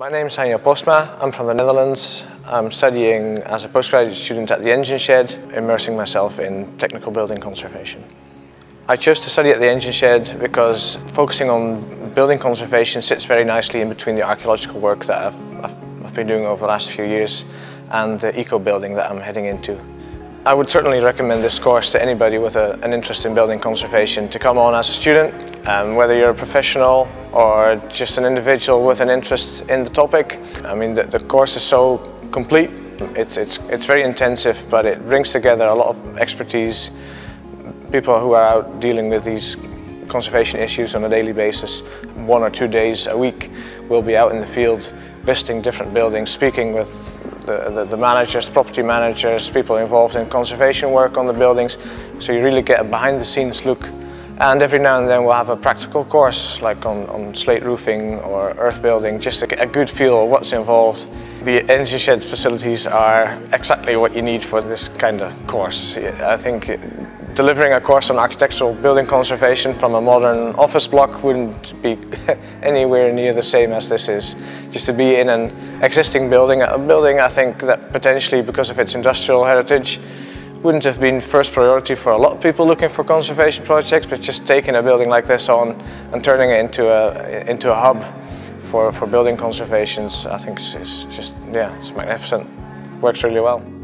My name is Daniel Postma. I'm from the Netherlands. I'm studying as a postgraduate student at the Engine Shed, immersing myself in technical building conservation. I chose to study at the Engine Shed because focusing on building conservation sits very nicely in between the archaeological work that I've been doing over the last few years and the eco-building that I'm heading into. I would certainly recommend this course to anybody with an interest in building conservation to come on as a student. Whether you're a professional or just an individual with an interest in the topic, I mean the course is so complete. It's very intensive, but it brings together a lot of expertise, people who are out dealing with these conservation issues on a daily basis. 1 or 2 days a week we'll be out in the field visiting different buildings, speaking with the managers, the property managers, people involved in conservation work on the buildings, so you really get a behind-the-scenes look. And every now and then we'll have a practical course, like on slate roofing or earth building, just to get a good feel of what's involved. The Engine Shed facilities are exactly what you need for this kind of course. I think delivering a course on architectural building conservation from a modern office block wouldn't be anywhere near the same as this is. Just to be in an existing building, a building I think that potentially, because of its industrial heritage, wouldn't have been first priority for a lot of people looking for conservation projects, but just taking a building like this on and turning it into a hub for building conservations, I think is just, yeah, it's magnificent. Works really well.